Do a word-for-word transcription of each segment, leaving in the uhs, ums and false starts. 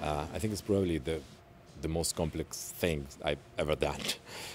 Uh, I think it's probably the the most complex thing I've ever done.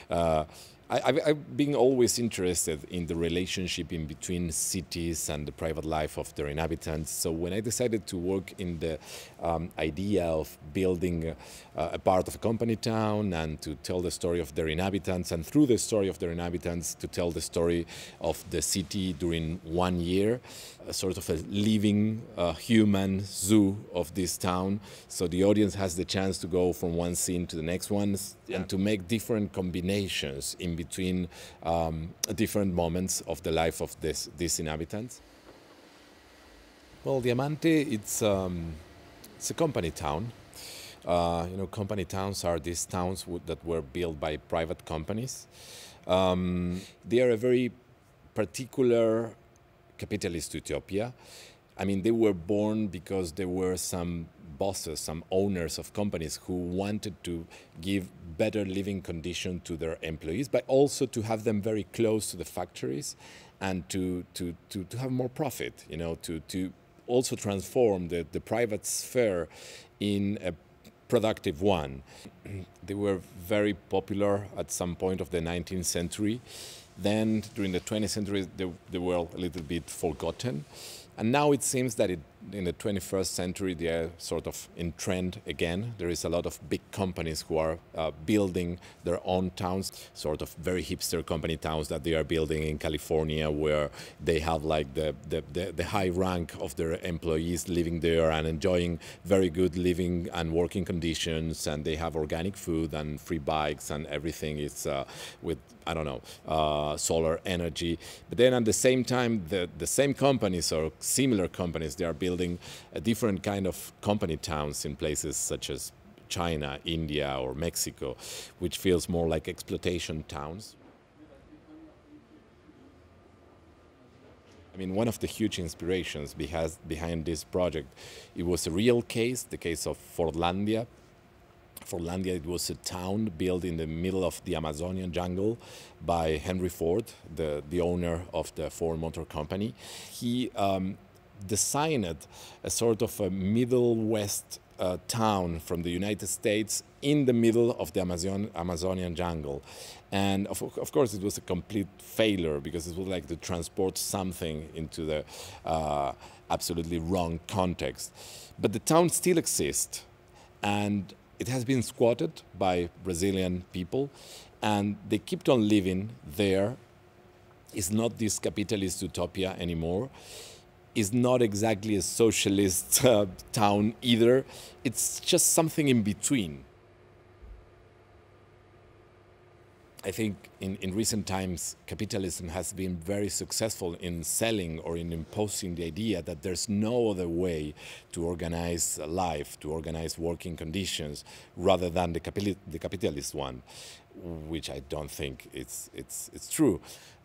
Uh, I, I've, I've been always interested in the relationship in between cities and the private life of their inhabitants. So when I decided to work in the um, idea of building a, a part of a company town and to tell the story of their inhabitants, and through the story of their inhabitants to tell the story of the city during one year, a sort of a living uh, human zoo of this town. So the audience has the chance to go from one scene to the next one yeah. and to make different combinations in between um, different moments of the life of this, these inhabitants. Well, Diamante, it's, um, it's a company town. Uh, you know, company towns are these towns that were built by private companies. Um, they are a very particular capitalist utopia. I mean, they were born because there were some bosses, some owners of companies who wanted to give better living condition to their employees, but also to have them very close to the factories and to, to, to, to have more profit, you know, to, to also transform the, the private sphere in a productive one. They were very popular at some point of the nineteenth century. Then, during the twentieth century, they, they were a little bit forgotten. And now it seems that it, in the twenty-first century, they are sort of in trend again. There is a lot of big companies who are uh, building their own towns, sort of very hipster company towns that they are building in California, where they have like the, the, the, the high rank of their employees living there and enjoying very good living and working conditions. And they have organic food and free bikes and everything is uh, with, I don't know, uh, solar energy. But then at the same time, the, the same companies or similar companies, they are building a different kind of company towns in places such as China, India, or Mexico, which feels more like exploitation towns. I mean, one of the huge inspirations behind this project, it was a real case, the case of Fordlandia. Fordlandia, it was a town built in the middle of the Amazonian jungle by Henry Ford, the, the owner of the Ford Motor Company. He um, designed a sort of a Middle West uh, town from the United States in the middle of the Amazon, Amazonian jungle. And of, of course, it was a complete failure because it was like to transport something into the uh, absolutely wrong context. But the town still exists. And it has been squatted by Brazilian people, and they kept on living there. It's not this capitalist utopia anymore. It's not exactly a socialist uh, town either. It's just something in between. I think in, in recent times, capitalism has been very successful in selling or in imposing the idea that there's no other way to organize life, to organize working conditions, rather than the, capi the capitalist one, which I don't think it's, it's, it's true.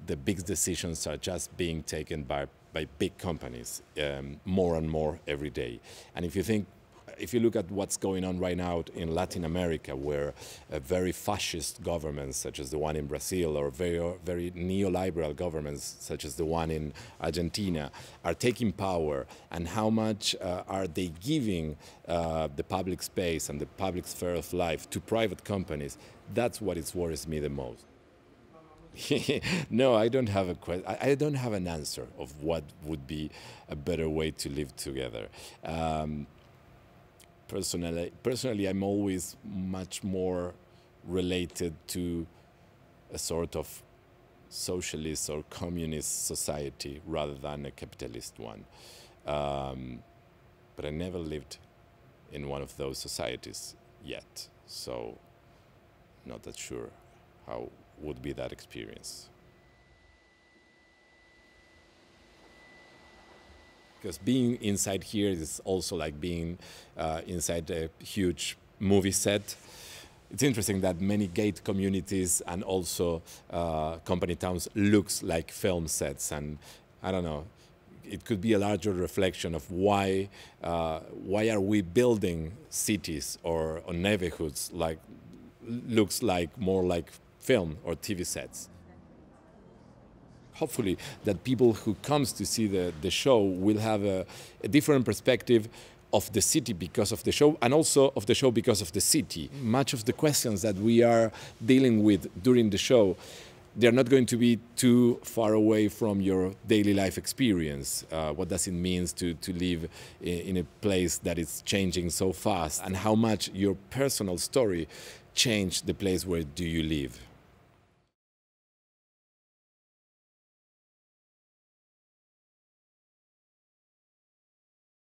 The big decisions are just being taken by, by big companies um, more and more every day. And if you think If you look at what's going on right now in Latin America, where uh, very fascist governments, such as the one in Brazil, or very, very neoliberal governments, such as the one in Argentina, are taking power, and how much uh, are they giving uh, the public space and the public sphere of life to private companies, that's what it worries me the most. No, I don't have a que- I don't have an answer of what would be a better way to live together. Um, Personally, personally, I'm always much more related to a sort of socialist or communist society rather than a capitalist one. Um, but I never lived in one of those societies yet, so not that sure how would be that experience. Because being inside here is also like being uh, inside a huge movie set. It's interesting that many gated communities and also uh, company towns looks like film sets, and I don't know, it could be a larger reflection of why uh, why are we building cities or, or neighborhoods like looks like more like film or T V sets. Hopefully that people who comes to see the, the show will have a, a different perspective of the city because of the show, and also of the show because of the city. Much of the questions that we are dealing with during the show, they're not going to be too far away from your daily life experience. Uh, what does it mean to, to live in, in a place that is changing so fast, and how much your personal story changed the place where do you live?